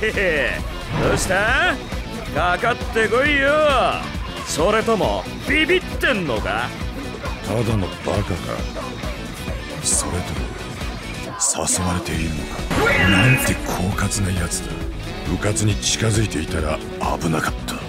どうした？かかってこいよ。それともビビってんのか？ただのバカか、それとも誘われているのか。なんて狡猾なやつだ。部活に近づいていたら危なかった。